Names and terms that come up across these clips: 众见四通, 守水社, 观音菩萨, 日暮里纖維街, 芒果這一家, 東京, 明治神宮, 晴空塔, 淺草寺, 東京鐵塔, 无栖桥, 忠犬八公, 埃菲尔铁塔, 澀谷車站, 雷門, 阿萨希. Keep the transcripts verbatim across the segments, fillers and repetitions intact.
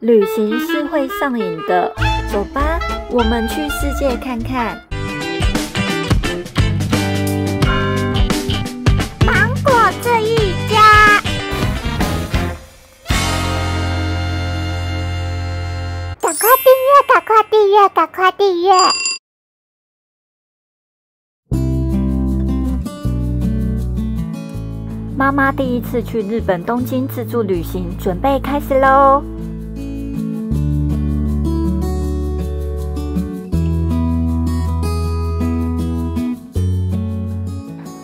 旅行是会上瘾的，走吧，我们去世界看看。芒果这一家，赶快订阅，赶快订阅，赶快订阅！妈妈第一次去日本东京自助旅行，准备开始喽！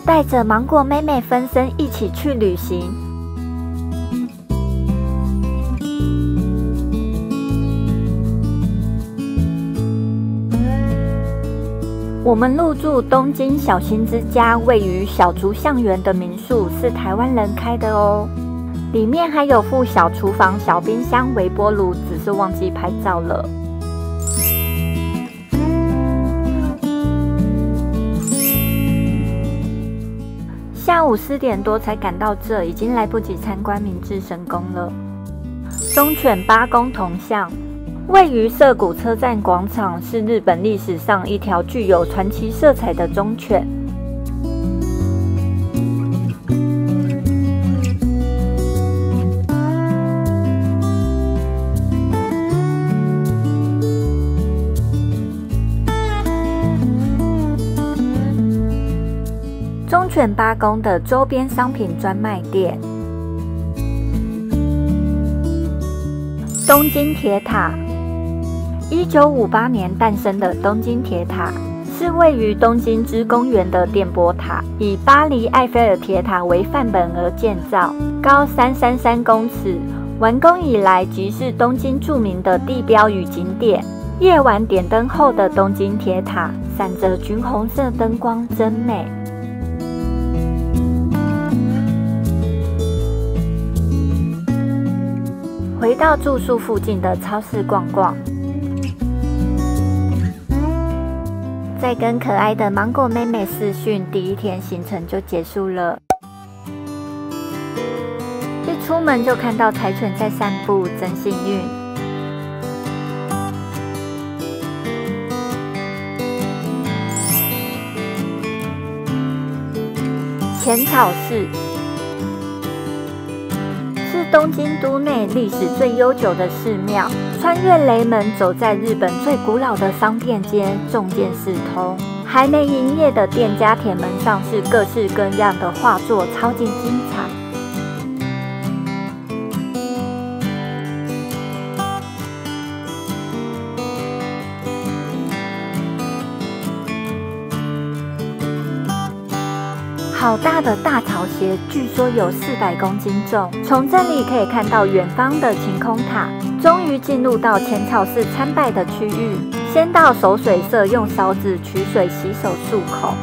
带着芒果妹妹分身一起去旅行。我们入住东京小星之家位于小竹象园的民宿，是台湾人开的哦。里面还有附小厨房、小冰箱、微波炉，只是忘记拍照了。 下午四点多才赶到这，已经来不及参观明治神宫了。忠犬八公铜像位于涩谷车站广场，是日本历史上一条具有传奇色彩的忠犬。忠犬八公的周边商品专卖店，东京铁塔。一九五八年诞生的东京铁塔是位于东京之公园的电波塔，以巴黎埃菲尔铁塔为范本而建造，高三百三十三公尺。完工以来，即是东京著名的地标与景点。夜晚点灯后的东京铁塔，闪着橘红色灯光，真美。 回到住宿附近的超市逛逛，再跟可爱的芒果妹妹视讯，第一天行程就结束了。一出门就看到柴犬在散步，真幸运。浅草寺。 是东京都内历史最悠久的寺庙，穿越雷门，走在日本最古老的商店街，众见四通。还没营业的店家铁门上是各式各样的画作，超级精彩。好大的大草鞋，据说有四百公斤重。从这里可以看到远方的晴空塔。终于进入到浅草寺参拜的区域，先到守水社用勺子取水洗手漱口，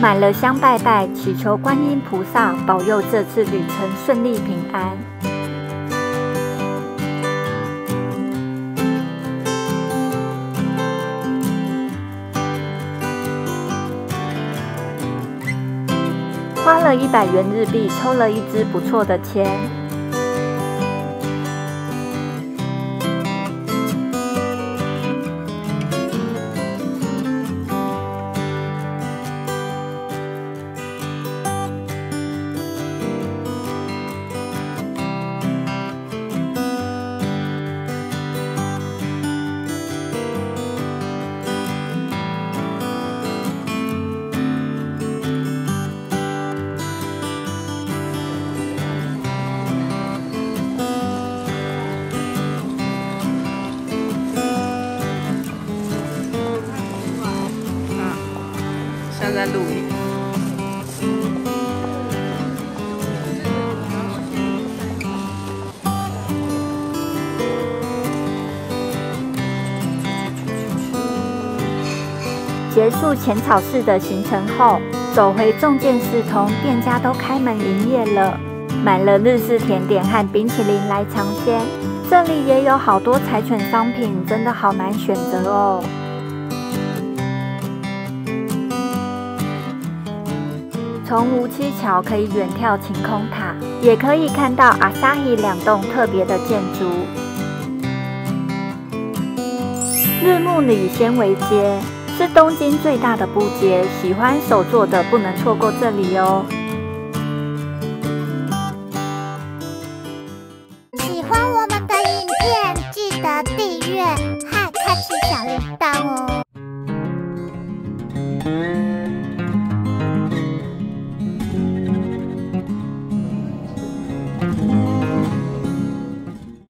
买了香拜拜，祈求观音菩萨保佑这次旅程顺利平安。 花了一百元日币，抽了一支不错的签。在录音。结束浅草寺的行程后，走回众见四通，店家都开门营业了。买了日式甜点和冰淇淋来尝鲜，这里也有好多柴犬商品，真的好难选择哦。 从无栖桥可以远眺晴空塔，也可以看到阿萨希两栋特别的建筑。日暮里纤维街是东京最大的布街，喜欢手作的不能错过这里哦。